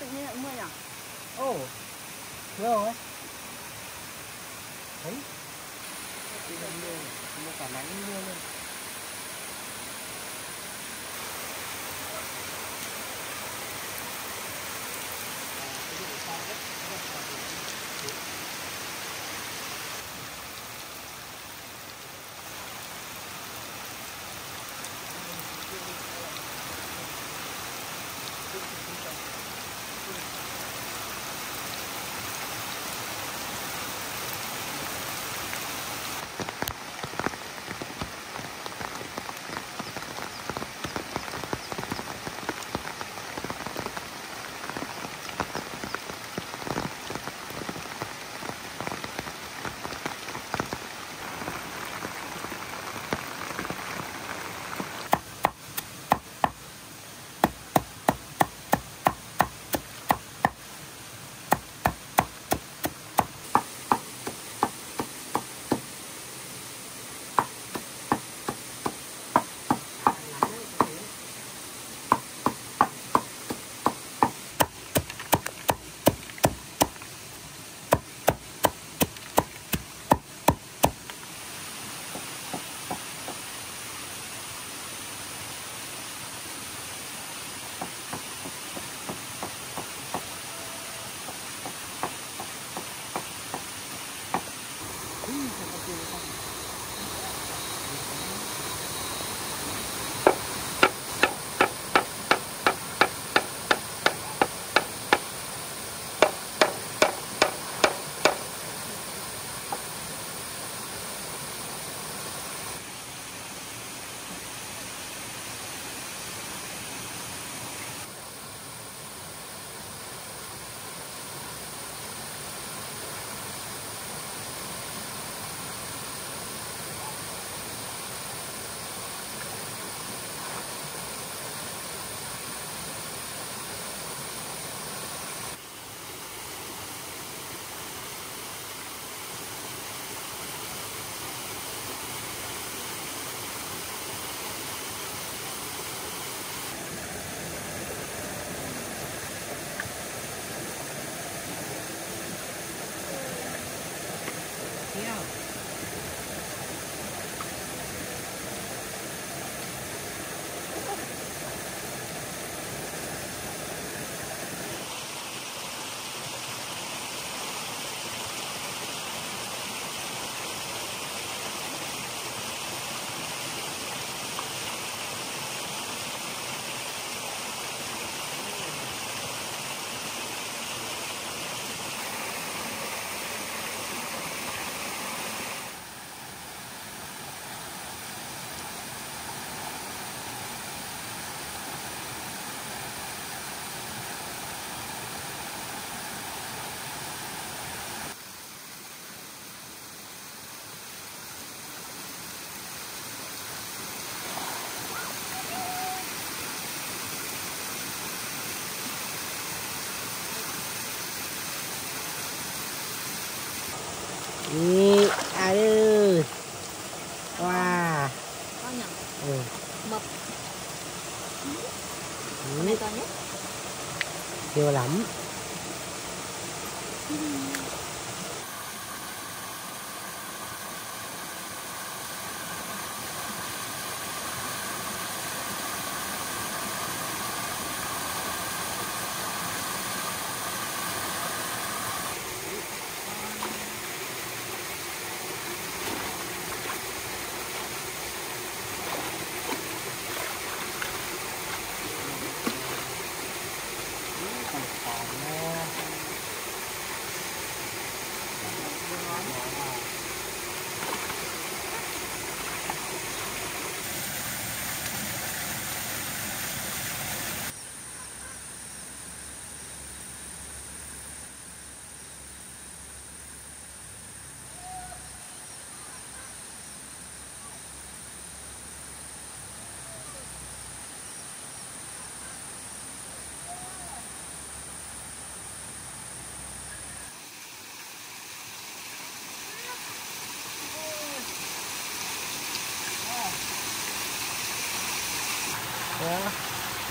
Tự nhiên lại mưa nhỉ? Ồ, mưa rồi. Thấy. Tự nhiên mưa, mưa cả nắng mưa luôn. Ý, à đư. Wow. Con nhỉ? Ừ. Mập. Con này to nhất. Nhiều lắm.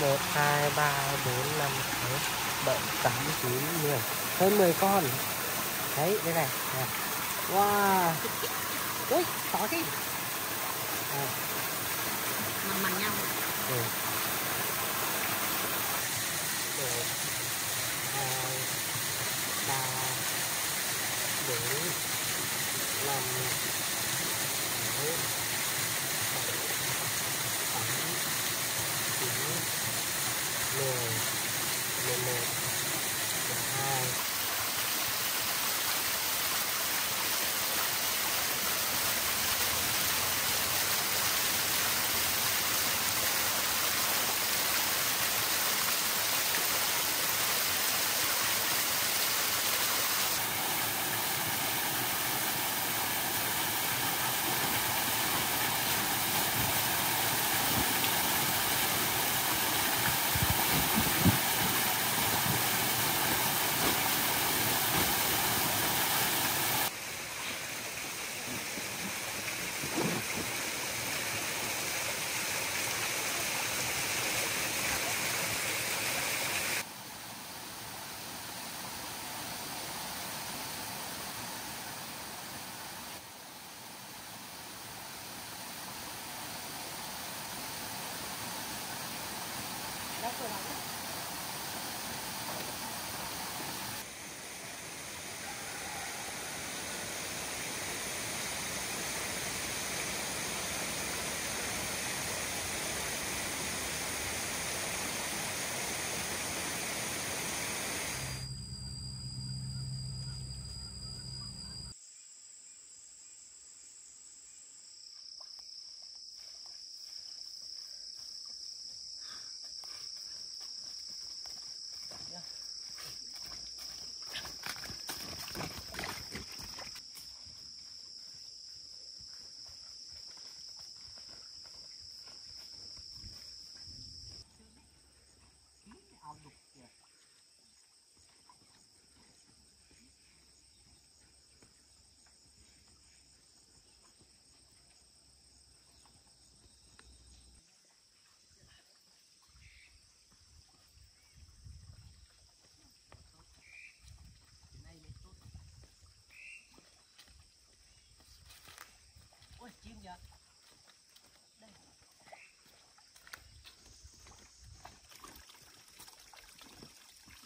1 2 3 4 5 6 7 8 9 10 hơn 10 con đấy. Đây này, wow, ui to thế bằng nhau. Dạ. Đây.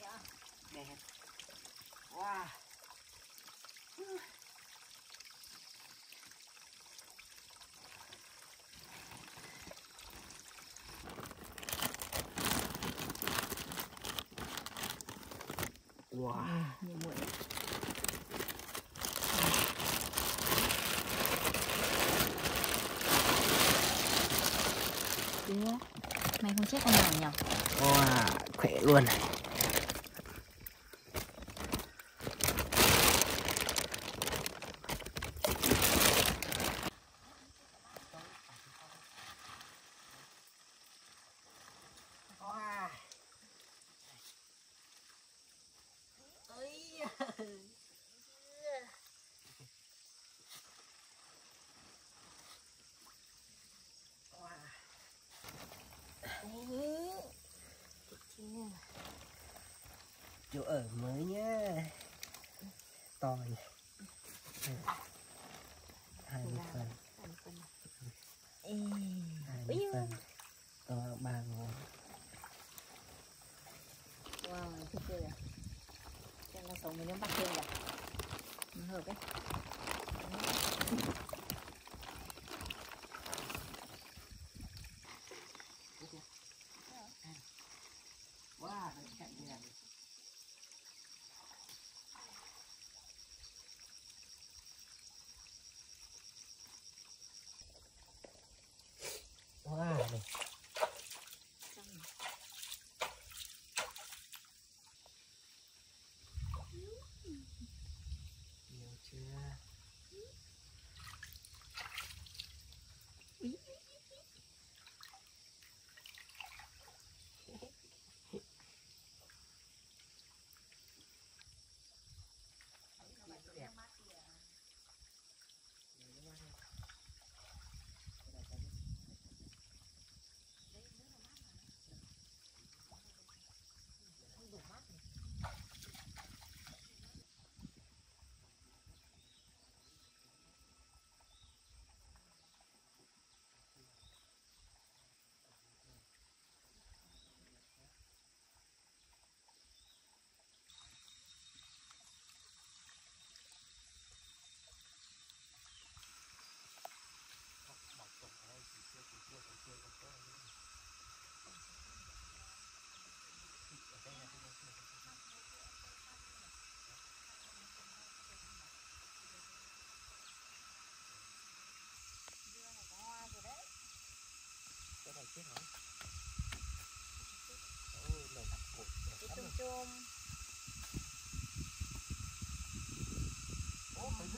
Dạ. Đẹp. Wow. Wow. Nhiều muỗi. Mày không chết con nào nhỉ? Wow, khỏe luôn này. Chỗ ở mới nhá, to nhỉ, 20 phân, 20 phân, to 3 ngón. Wow, thích chưa nhỉ? Xem nó sống với nấm bắc kia rồi, nó hợp đấy.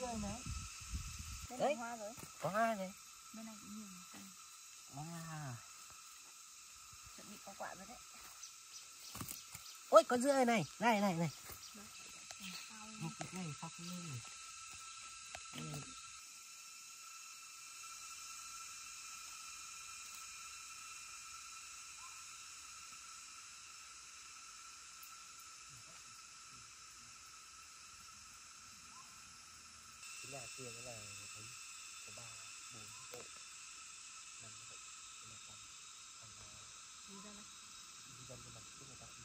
rồi mà. Đấy, hoa rồi. Có hoa rồi. Bên này cũng nhiều. Có hoa. Chuẩn bị có quả rồi đấy. Ôi, có dưa này, này. Một cái này phọc lên. Cái nhà kia là thấy có 3, 4 hộ, 5 hộ, nhưng mà còn đi ra này, đi ra cái mặt trước người ta đi.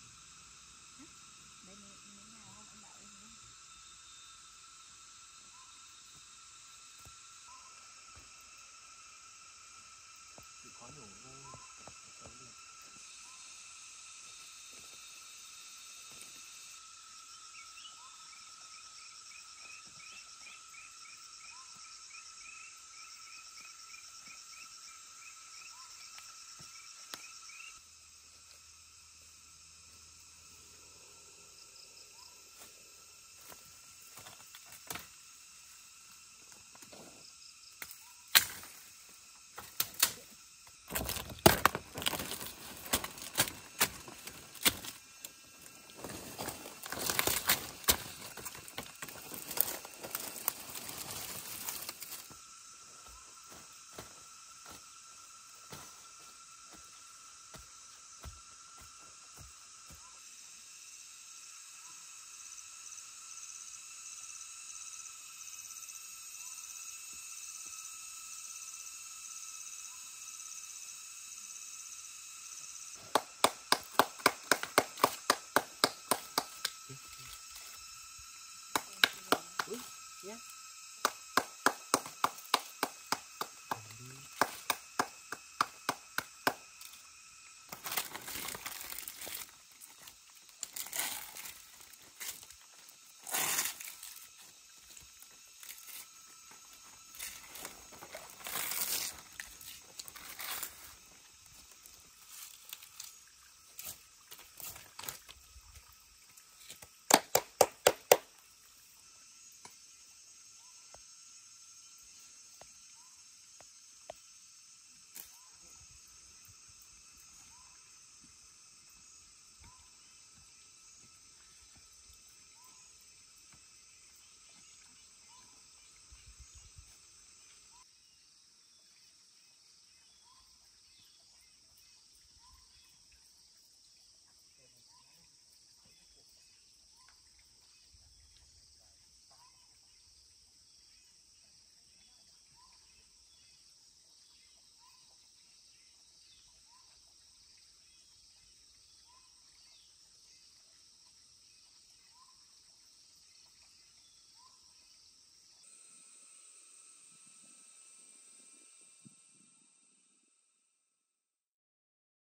Đấy mấy nhà không anh bảo em đấy. Bị khó nhổ luôn. Yeah.